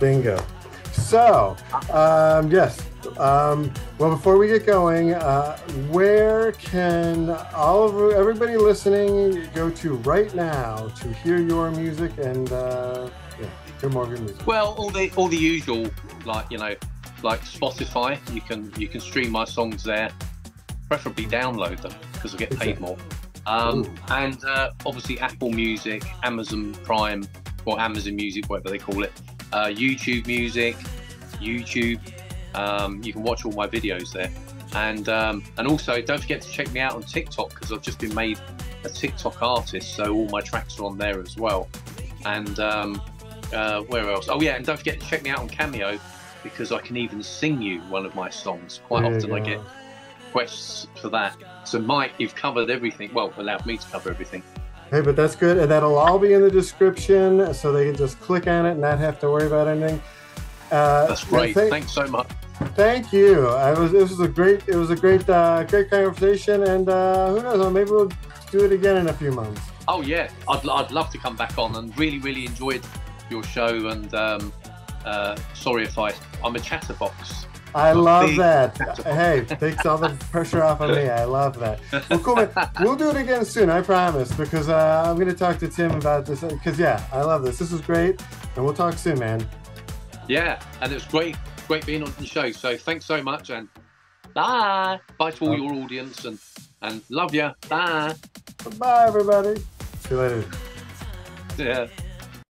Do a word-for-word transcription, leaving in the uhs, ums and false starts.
Bingo. So, um, yes. Um, well, before we get going, uh, where can all of everybody listening go to right now to hear your music and uh, yeah, hear more of your music? Well, all the all the usual, like you know, like Spotify. You can you can stream my songs there. Preferably download them because I get paid more. Um, and uh, obviously Apple Music, Amazon Prime, or Amazon Music, whatever they call it. Uh, YouTube Music, YouTube. Um, you can watch all my videos there, and um, and also don't forget to check me out on TikTok because I've just been made a TikTok artist, so all my tracks are on there as well. And um, uh, where else? Oh yeah, and don't forget to check me out on Cameo because I can even sing you one of my songs. Quite there often I get requests for that. So Mike, you've covered everything. Well, allowed me to cover everything. Hey, but that's good, and that'll all be in the description, so they can just click on it and not have to worry about anything. Uh, that's great. Th Thanks so much. Thank you. I was. This was a great. It was a great, uh, great conversation. And uh, who knows? Maybe we'll do it again in a few months. Oh yeah, I'd I'd love to come back on. And really, really enjoyed your show. And um, uh, sorry if I I'm a chatterbox. I love that. Hey, takes all the pressure off of me. I love that. Well, cool, man. We'll do it again soon, I promise, because uh, I'm going to talk to Tim about this. Because, yeah, I love this. This was great, and we'll talk soon, man. Yeah, and it was great, great being on the show. So thanks so much, and bye. Bye to all your audience, and, and love you. Bye. Bye, everybody. See you later. Yeah.